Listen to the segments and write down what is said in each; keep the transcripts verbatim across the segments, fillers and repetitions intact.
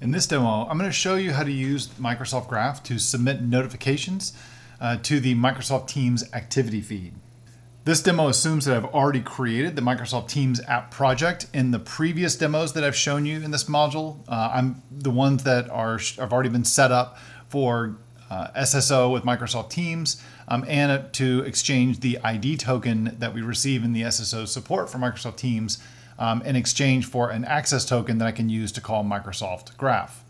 In this demo, I'm going to show you how to use Microsoft Graph to submit notifications uh, to the Microsoft Teams activity feed. This demo assumes that I've already created the Microsoft Teams app project. In the previous demos that I've shown you in this module, uh, I'm the ones that are have already been set up for uh, S S O with Microsoft Teams um, and to exchange the I D token that we receive in the S S O support for Microsoft Teams Um, in exchange for an access token that I can use to call Microsoft Graph.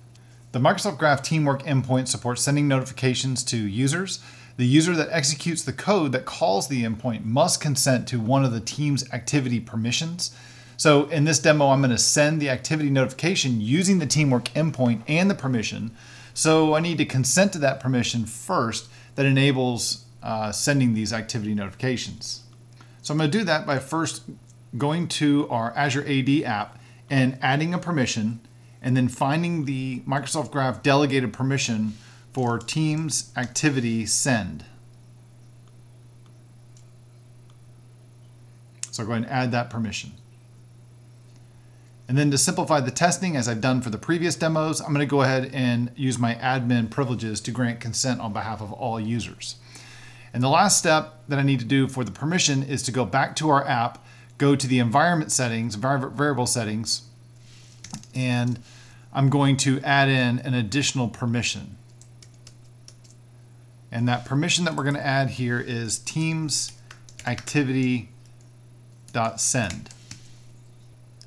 The Microsoft Graph Teamwork endpoint supports sending notifications to users. The user that executes the code that calls the endpoint must consent to one of the team's activity permissions. So in this demo, I'm going to send the activity notification using the Teamwork endpoint and the permission. So I need to consent to that permission first that enables uh, sending these activity notifications. So I'm going to do that by first going to our Azure A D app and adding a permission, and then finding the Microsoft Graph delegated permission for Teams activity send. So I'll go ahead and add that permission. And then to simplify the testing, as I've done for the previous demos, I'm going to go ahead and use my admin privileges to grant consent on behalf of all users. And the last step that I need to do for the permission is to go back to our app, go to the environment settings, variable settings, and I'm going to add in an additional permission. And that permission that we're going to add here is Teams activity.send.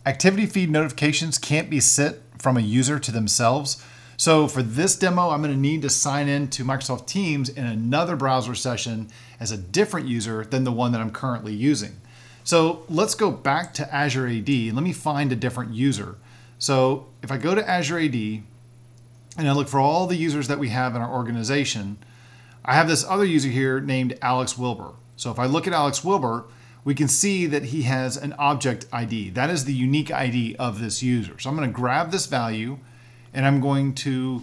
Activity feed notifications can't be sent from a user to themselves. So for this demo, I'm going to need to sign in to Microsoft Teams in another browser session as a different user than the one that I'm currently using. So let's go back to Azure A D and let me find a different user. So if I go to Azure A D and I look for all the users that we have in our organization, I have this other user here named Alex Wilber. So if I look at Alex Wilber, we can see that he has an object I D. That is the unique I D of this user. So I'm going to grab this value and I'm going to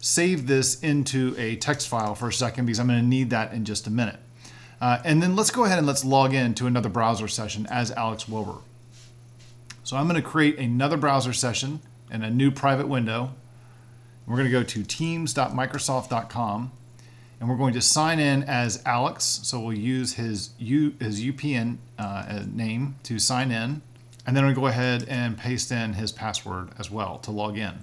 save this into a text file for a second because I'm going to need that in just a minute. Uh, and then let's go ahead and let's log in to another browser session as Alex Wilber. So I'm going to create another browser session and a new private window. We're going to go to teams dot microsoft dot com and we're going to sign in as Alex. So we'll use his, U, his U P N uh, name to sign in. And then we'll go ahead and paste in his password as well to log in.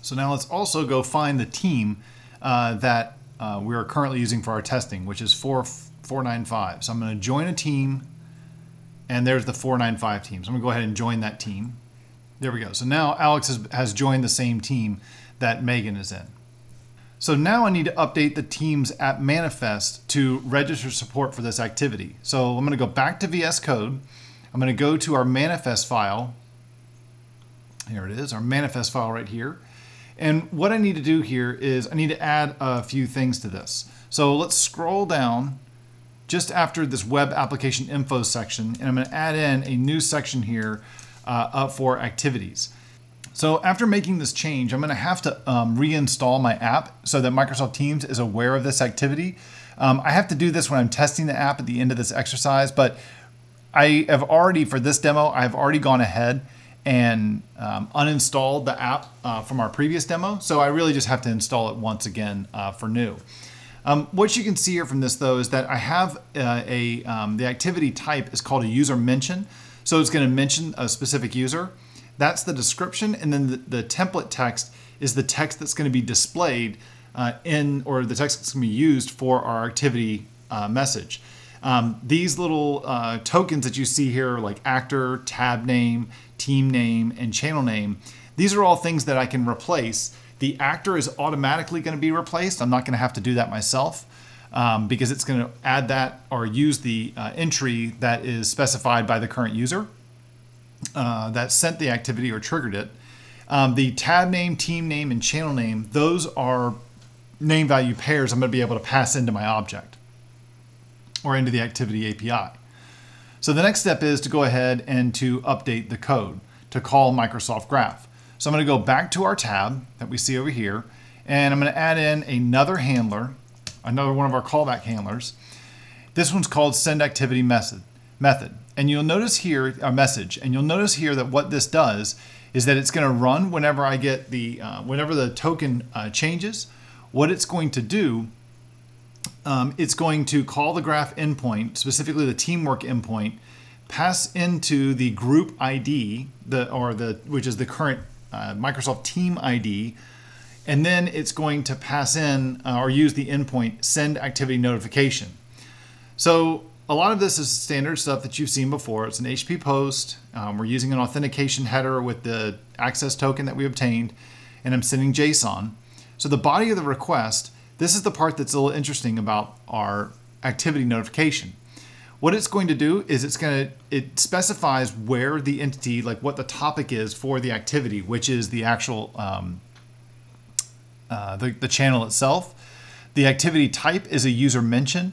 So now let's also go find the team uh, that Uh, we are currently using for our testing, which is four four nine five. So I'm going to join a team, and there's the four nine five team. So I'm going to go ahead and join that team. There we go. So now Alex has, has joined the same team that Megan is in. So now I need to update the Teams app manifest to register support for this activity. So I'm going to go back to V S Code. I'm going to go to our manifest file. Here it is, our manifest file right here. And what I need to do here is I need to add a few things to this. So let's scroll down just after this web application info section, and I'm going to add in a new section here uh, up for activities. So after making this change, I'm going to have to um, reinstall my app so that Microsoft Teams is aware of this activity. Um, I have to do this when I'm testing the app at the end of this exercise, but I have already, for this demo, I've already gone ahead and um, uninstalled the app uh, from our previous demo. So I really just have to install it once again uh, for new. Um, what you can see here from this though is that I have uh, a, um, the activity type is called a user mention. So it's gonna mention a specific user. That's the description, and then the, the template text is the text that's gonna be displayed uh, in, or the text that's gonna be used for our activity uh, message. Um, these little uh, tokens that you see here, like actor, tab name, team name, and channel name, these are all things that I can replace. The actor is automatically going to be replaced. I'm not going to have to do that myself um, because it's going to add that or use the uh, entry that is specified by the current user uh, that sent the activity or triggered it. Um, the tab name, team name, and channel name, those are name value pairs I'm going to be able to pass into my object or into the activity A P I. So the next step is to go ahead and to update the code to call Microsoft Graph. So I'm going to go back to our tab that we see over here, and I'm going to add in another handler, another one of our callback handlers. This one's called send activity method. And you'll notice here a message, and you'll notice here that what this does is that it's going to run whenever I get the, uh, whenever the token uh, changes. What it's going to do, um, it's going to call the graph endpoint, specifically the teamwork endpoint, pass into the group I D, the or the which is the current uh, Microsoft Team I D, and then it's going to pass in uh, or use the endpoint send activity notification. So a lot of this is standard stuff that you've seen before. It's an H T T P post. Um, we're using an authentication header with the access token that we obtained, and I'm sending JSON. So the body of the request, this is the part that's a little interesting about our activity notification. What it's going to do is it's going to, it specifies where the entity, like what the topic is for the activity, which is the actual, um, uh, the, the channel itself. The activity type is a user mention,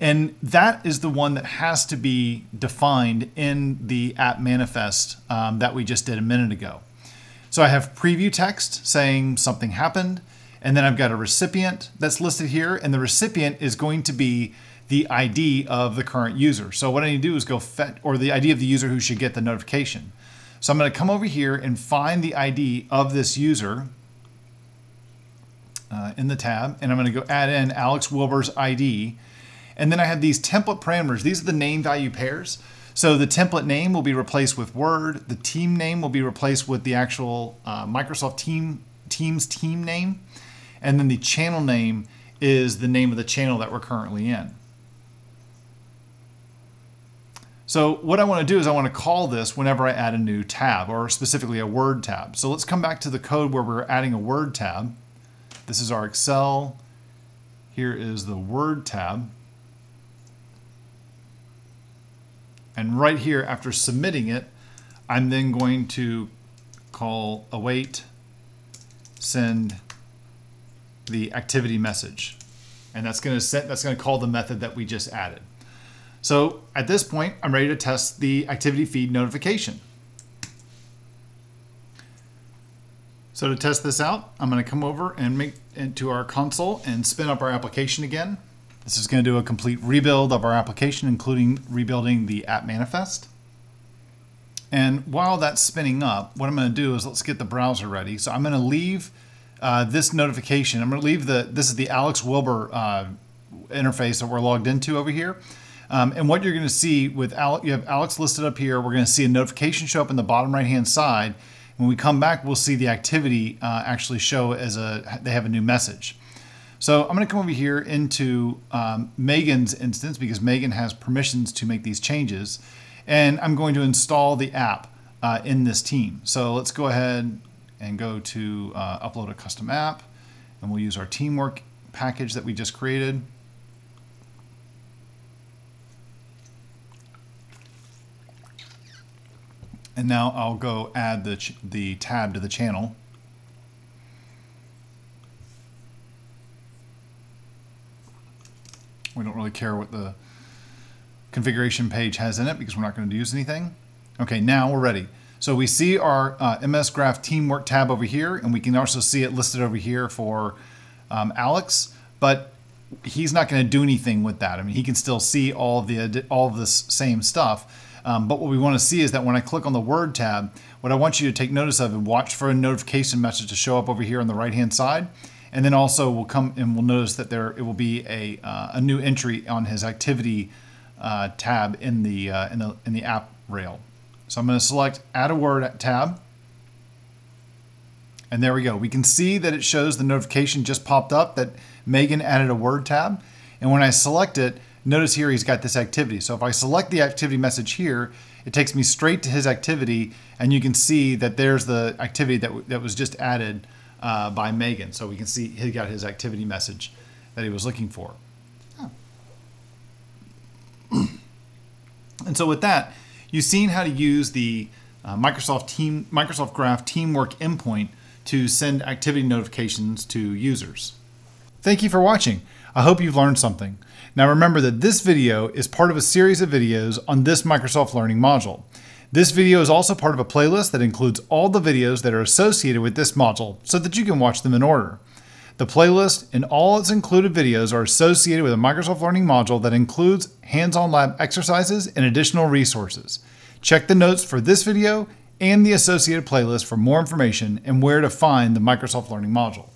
and that is the one that has to be defined in the app manifest um, that we just did a minute ago. So I have preview text saying something happened, and then I've got a recipient that's listed here, and the recipient is going to be the I D of the current user. So what I need to do is go fetch, or the I D of the user who should get the notification. So I'm going to come over here and find the I D of this user uh, in the tab, and I'm going to go add in Alex Wilber's I D. And then I have these template parameters. These are the name value pairs. So the template name will be replaced with Word. The team name will be replaced with the actual uh, Microsoft team, Teams team name. And then the channel name is the name of the channel that we're currently in. So what I want to do is I want to call this whenever I add a new tab, or specifically a Word tab. So let's come back to the code where we're adding a Word tab. This is our Excel. Here is the Word tab. And right here, after submitting it, I'm then going to call await send the activity message. And that's going to set, that's going to call the method that we just added. So at this point, I'm ready to test the activity feed notification. So to test this out, I'm going to come over and make into our console and spin up our application again. This is going to do a complete rebuild of our application, including rebuilding the app manifest. And while that's spinning up, what I'm going to do is let's get the browser ready. So I'm going to leave uh, this notification. I'm going to leave the, this is the Alex Wilber uh, interface that we're logged into over here. Um, and what you're going to see with Alex, you have Alex listed up here. We're going to see a notification show up in the bottom right-hand side. When we come back, we'll see the activity uh, actually show as a, they have a new message. So I'm going to come over here into um, Megan's instance, because Megan has permissions to make these changes. And I'm going to install the app uh, in this team. So let's go ahead and go to uh, upload a custom app, and we'll use our teamwork package that we just created. And now I'll go add the, ch the tab to the channel. We don't really care what the configuration page has in it because we're not going to use anything. Okay, now we're ready. So we see our uh, M S Graph Teamwork tab over here, and we can also see it listed over here for um, Alex, but he's not going to do anything with that. I mean, he can still see all the all of this same stuff. Um, but what we want to see is that when I click on the Word tab, what I want you to take notice of and watch for a notification message to show up over here on the right-hand side. And then also we'll come and we'll notice that there it will be a, uh, a new entry on his activity uh, tab in the, uh, in the in the app rail. So I'm going to select Add a Word tab. And there we go. We can see that it shows the notification just popped up that Megan added a Word tab. And when I select it, notice here he's got this activity. So if I select the activity message here, it takes me straight to his activity, and you can see that there's the activity that, that was just added uh, by Megan. So we can see he got his activity message that he was looking for. Oh. And so with that, you've seen how to use the uh, Microsoft, team, Microsoft Graph Teamwork endpoint to send activity notifications to users. Thank you for watching. I hope you've learned something. Now remember that this video is part of a series of videos on this Microsoft Learning module. This video is also part of a playlist that includes all the videos that are associated with this module so that you can watch them in order. The playlist and all its included videos are associated with a Microsoft Learning module that includes hands-on lab exercises and additional resources. Check the notes for this video and the associated playlist for more information and where to find the Microsoft Learning module.